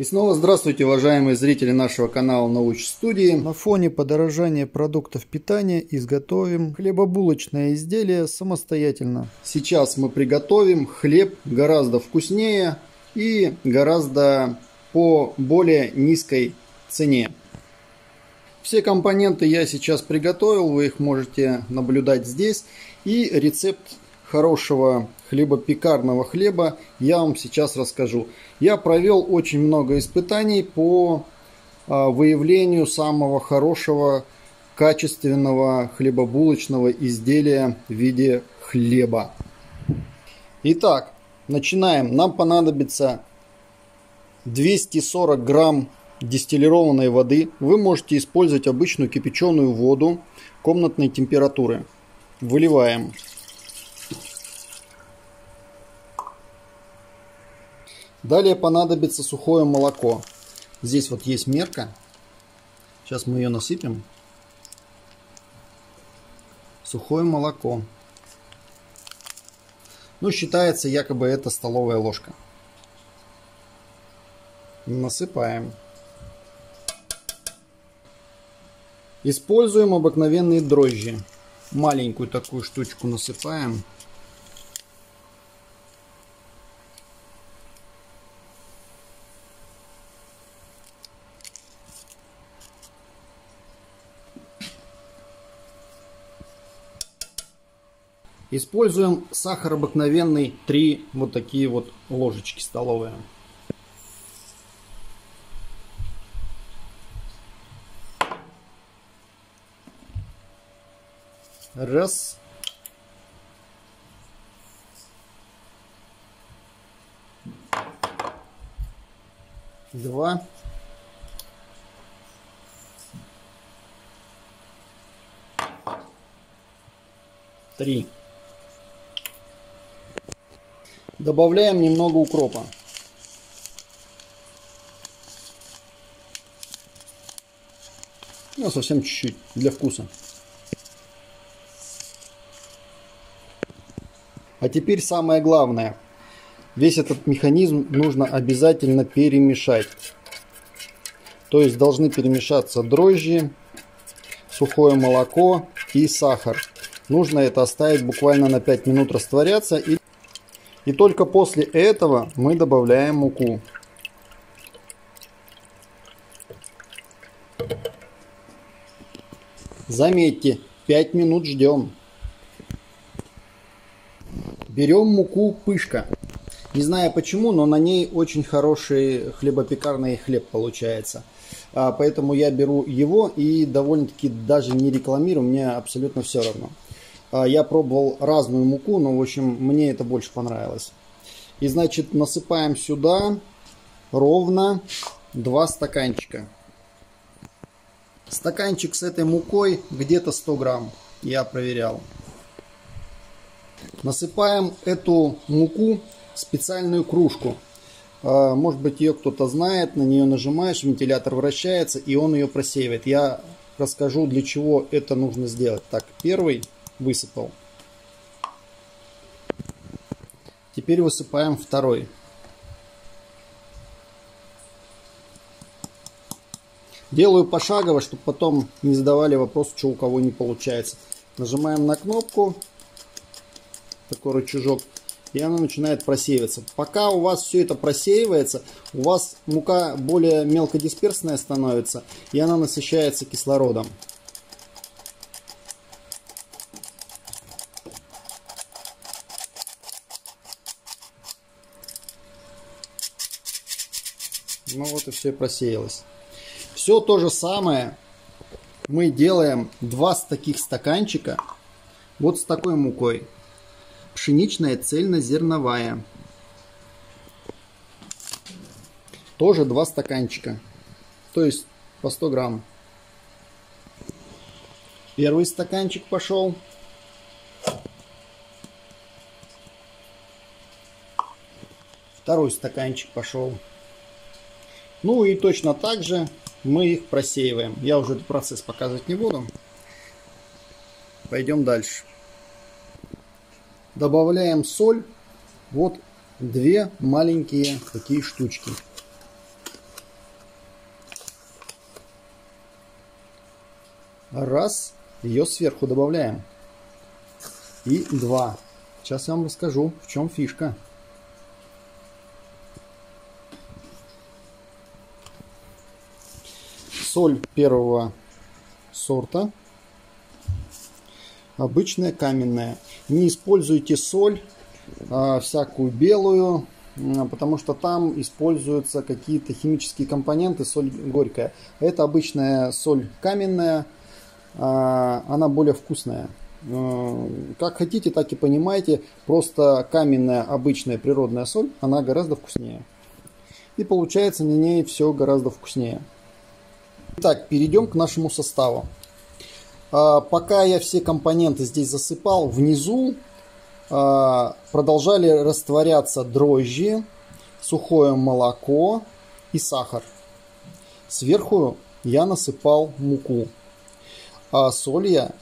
И снова здравствуйте, уважаемые зрители нашего канала Науч-студии. На фоне подорожания продуктов питания изготовим хлебобулочное изделие самостоятельно. Сейчас мы приготовим хлеб гораздо вкуснее и гораздо по более низкой цене. Все компоненты я сейчас приготовил, вы их можете наблюдать здесь. И рецепт хорошего хлеба, пекарного хлеба, я вам сейчас расскажу. Я провел очень много испытаний по выявлению самого хорошего, качественного хлебобулочного изделия в виде хлеба. Итак, начинаем. Нам понадобится 240 грамм дистиллированной воды. Вы можете использовать обычную кипяченую воду комнатной температуры. Выливаем. Далее понадобится сухое молоко. Здесь вот есть мерка. Сейчас мы ее насыпем. Сухое молоко. Ну, считается, якобы это столовая ложка. Насыпаем. Используем обыкновенные дрожжи. Маленькую такую штучку насыпаем. Используем сахар обыкновенный, 3 вот такие вот ложечки столовые. Раз. Два. Три. Добавляем немного укропа. Ну, совсем чуть-чуть, для вкуса. А теперь самое главное. Весь этот механизм нужно обязательно перемешать. То есть должны перемешаться дрожжи, сухое молоко и сахар. Нужно это оставить буквально на 5 минут растворяться. И только после этого мы добавляем муку. Заметьте, 5 минут ждем. Берем муку пышка. Не знаю почему, но на ней очень хороший хлебопекарный хлеб получается. Поэтому я беру его и довольно-таки даже не рекламирую, мне абсолютно все равно. Я пробовал разную муку, но, в общем, мне это больше понравилось. И, значит, насыпаем сюда ровно 2 стаканчика. Стаканчик с этой мукой где-то 100 грамм, я проверял. Насыпаем эту муку в специальную кружку. Может быть, ее кто-то знает, на нее нажимаешь, вентилятор вращается, и он ее просеивает. Я расскажу, для чего это нужно сделать. Так, первый... высыпал. Теперь высыпаем второй. Делаю пошагово, чтобы потом не задавали вопрос, что у кого не получается. Нажимаем на кнопку, такой рычажок, и она начинает просеиваться. Пока у вас все это просеивается, у вас мука более мелкодисперсная становится, и она насыщается кислородом. Ну вот и все просеялось. Все то же самое мы делаем 2 таких стаканчика вот с такой мукой. Пшеничная цельнозерновая. Тоже 2 стаканчика. То есть по 100 грамм. Первый стаканчик пошел. Второй стаканчик пошел. Ну и точно так же мы их просеиваем. Я уже этот процесс показывать не буду. Пойдем дальше. Добавляем соль. Вот 2 маленькие такие штучки. Раз. Ее сверху добавляем. И два. Сейчас я вам расскажу, в чем фишка. Соль первого сорта. Обычная каменная. Не используйте соль всякую белую, потому что там используются какие-то химические компоненты, соль горькая. Это обычная соль каменная, она более вкусная. Как хотите, так и понимаете. Просто каменная, обычная природная соль, она гораздо вкуснее. И получается на ней все гораздо вкуснее. Итак, перейдем к нашему составу. Пока я все компоненты здесь засыпал, внизу продолжали растворяться дрожжи, сухое молоко и сахар. Сверху я насыпал муку, а соль я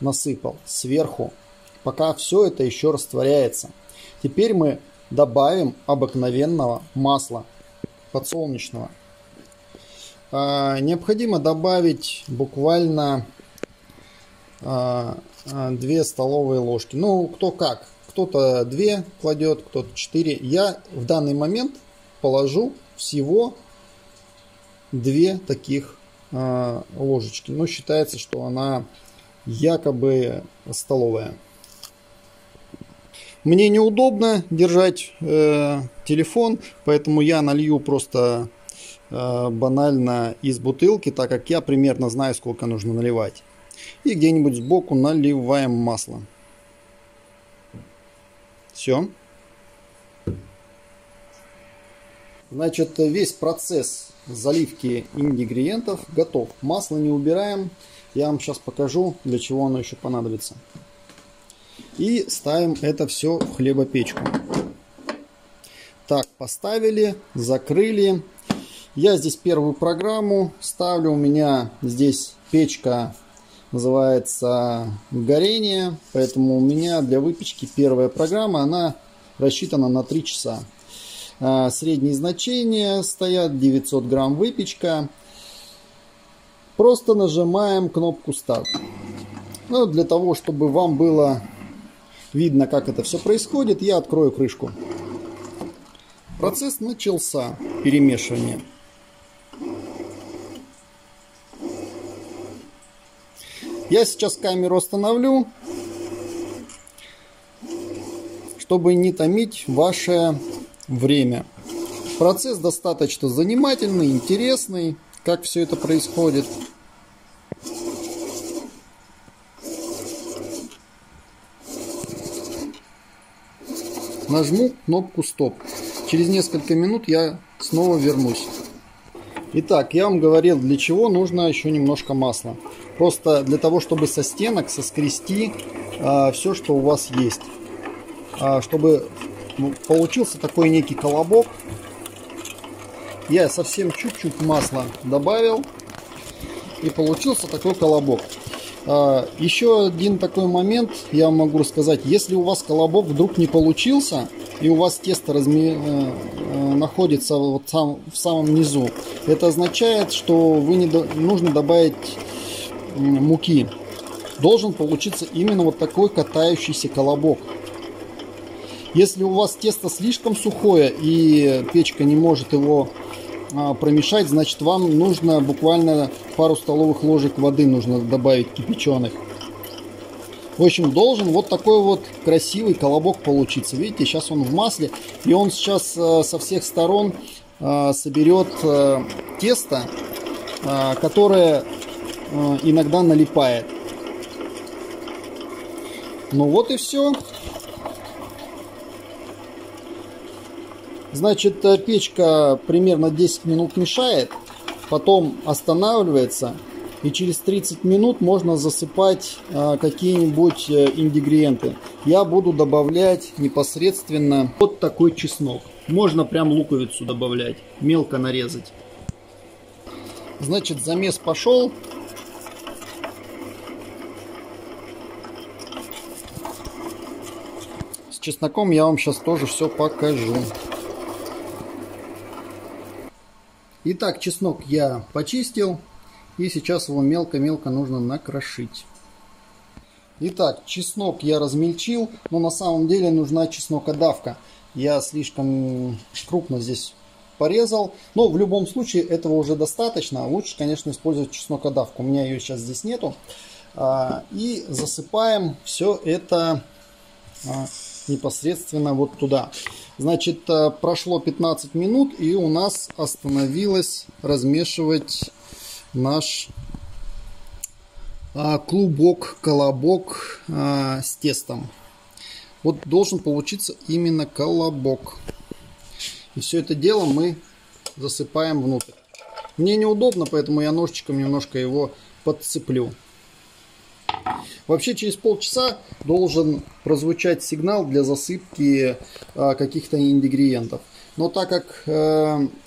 насыпал сверху, пока все это еще растворяется. Теперь мы добавим обыкновенного масла подсолнечного. Необходимо добавить буквально 2 столовые ложки. Ну, кто как. Кто-то 2 кладет, кто-то 4. Я в данный момент положу всего 2 таких ложечки. Но считается, что она якобы столовая. Мне неудобно держать телефон, поэтому я налью просто банально из бутылки, так как я примерно знаю, сколько нужно наливать. И где-нибудь сбоку наливаем масло. Все. Значит, весь процесс заливки ингредиентов готов. Масло не убираем. Я вам сейчас покажу, для чего оно еще понадобится. И ставим это все в хлебопечку. Так, поставили, закрыли. Я здесь первую программу ставлю. У меня здесь печка называется горение, поэтому у меня для выпечки первая программа, она рассчитана на 3 часа. Средние значения стоят 900 грамм выпечка. Просто нажимаем кнопку старт. Ну, для того, чтобы вам было видно, как это все происходит, я открою крышку. Процесс начался, перемешивание. Я сейчас камеру остановлю, чтобы не томить ваше время. Процесс достаточно занимательный, интересный, как все это происходит. Нажму кнопку «Стоп». Через несколько минут я снова вернусь. Итак, я вам говорил, для чего нужно еще немножко масла. Просто для того, чтобы со стенок соскрести все, что у вас есть. Чтобы получился такой некий колобок. Я совсем чуть-чуть масла добавил. И получился такой колобок. Еще один такой момент я вам могу рассказать. Если у вас колобок вдруг не получился, и у вас тесто находится вот в самом низу, это означает, что вы нужно добавить муки. Должен получиться именно вот такой катающийся колобок. Если у вас тесто слишком сухое и печка не может его промешать, значит, вам нужно буквально пару столовых ложек воды нужно добавить кипяченых. В общем, должен вот такой вот красивый колобок получиться. Видите, сейчас он в масле, и он сейчас со всех сторон соберет тесто, которое иногда налипает. Ну вот и все. Значит, печка примерно 10 минут мешает, потом останавливается. И через 30 минут можно засыпать какие-нибудь ингредиенты. Я буду добавлять непосредственно вот такой чеснок. Можно прям луковицу добавлять, мелко нарезать. Значит, замес пошел. С чесноком я вам сейчас тоже все покажу. Итак, чеснок я почистил. И сейчас его мелко-мелко нужно накрошить. Итак, чеснок я размельчил, но на самом деле нужна чеснокодавка. Я слишком крупно здесь порезал, но в любом случае этого уже достаточно. Лучше, конечно, использовать чеснокодавку. У меня ее сейчас здесь нету. И засыпаем все это непосредственно вот туда. Значит, прошло 15 минут, и у нас остановилось размешивать наш клубок, колобок с тестом. Вот должен получиться именно колобок. И все это дело мы засыпаем внутрь. Мне неудобно, поэтому я ножичком немножко его подцеплю. Вообще через полчаса должен прозвучать сигнал для засыпки каких-то ингредиентов. Но так как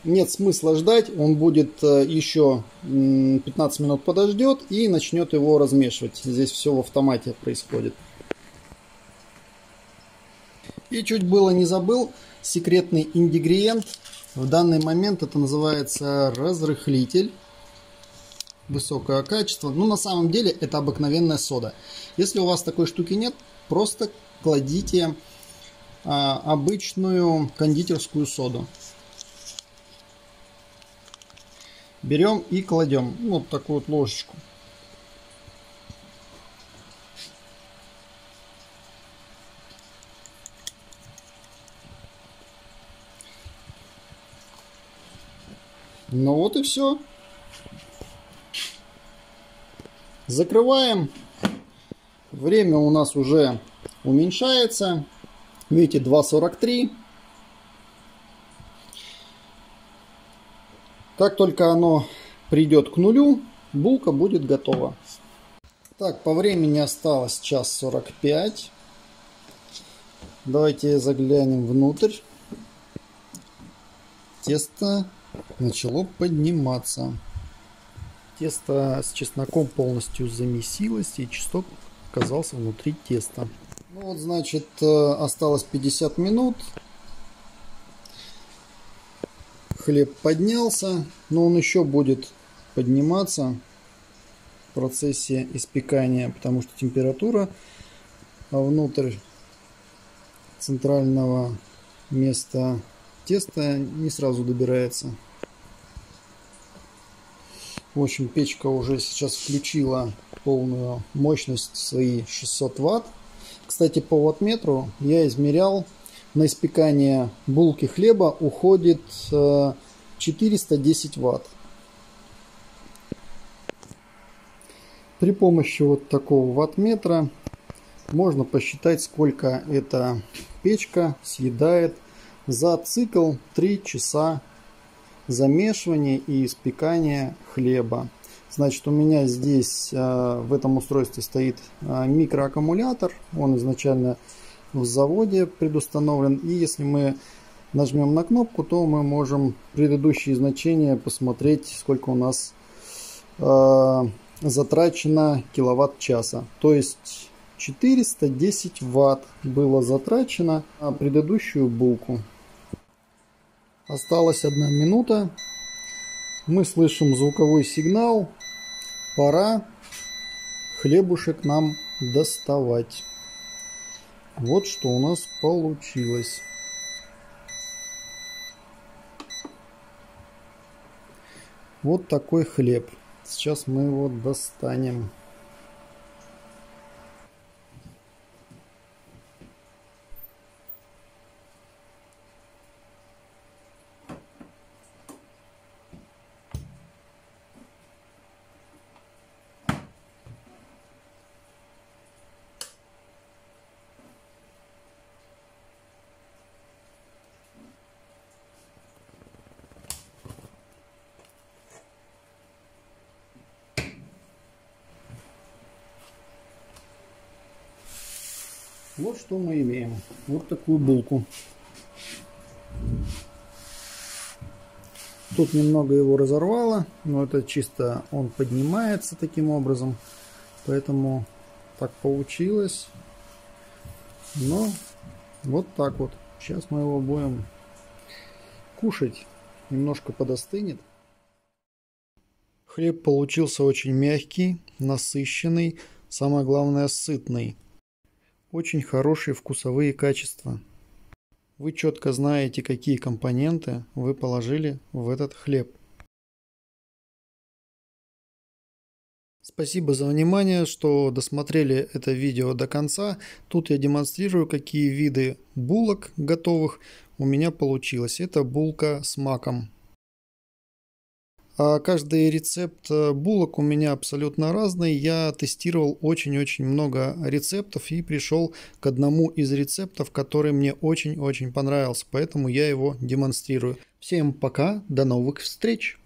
нет смысла ждать, он будет еще 15 минут подождет и начнет его размешивать. Здесь все в автомате происходит. И чуть было не забыл секретный ингредиент. В данный момент это называется разрыхлитель. Высокое качество. Ну, на самом деле, это обыкновенная сода. Если у вас такой штуки нет, просто кладите обычную кондитерскую соду. Берем и кладем. Вот такую вот ложечку. Ну вот и все. Закрываем. Время у нас уже уменьшается. Видите, 2:43. Как только оно придет к нулю, булка будет готова. Так, по времени осталось 1:45. Давайте заглянем внутрь. Тесто начало подниматься. Тесто с чесноком полностью замесилось, и чеснок оказался внутри теста. Ну вот, значит, осталось 50 минут. Хлеб поднялся, но он еще будет подниматься в процессе испекания, потому что температура внутрь центрального места теста не сразу добирается. В общем, печка уже сейчас включила полную мощность, свои 600 Вт. Кстати, по ваттметру я измерял. На испекание булки хлеба уходит 410 Вт. При помощи вот такого ваттметра можно посчитать, сколько эта печка съедает за цикл 3 часа. Замешивание и испекание хлеба. Значит, у меня здесь в этом устройстве стоит микроаккумулятор. Он изначально в заводе предустановлен. И если мы нажмем на кнопку, то мы можем предыдущие значения посмотреть, сколько у нас затрачено киловатт-часа. То есть 410 Вт было затрачено на предыдущую булку. Осталась 1 минута. Мы слышим звуковой сигнал. Пора хлебушек нам доставать. Вот что у нас получилось. Вот такой хлеб. Сейчас мы его достанем. Вот что мы имеем. Вот такую булку. Тут немного его разорвало, но это чисто он поднимается таким образом. Поэтому так получилось. Но вот так вот. Сейчас мы его будем кушать. Немножко подостынет. Хлеб получился очень мягкий, насыщенный, самое главное сытный. Очень хорошие вкусовые качества. Вы четко знаете, какие компоненты вы положили в этот хлеб. Спасибо за внимание, что досмотрели это видео до конца. Тут я демонстрирую, какие виды булок готовых у меня получилось. Это булка с маком. А каждый рецепт булок у меня абсолютно разный. Я тестировал очень-очень много рецептов и пришел к одному из рецептов, который мне очень-очень понравился. Поэтому я его демонстрирую. Всем пока, до новых встреч!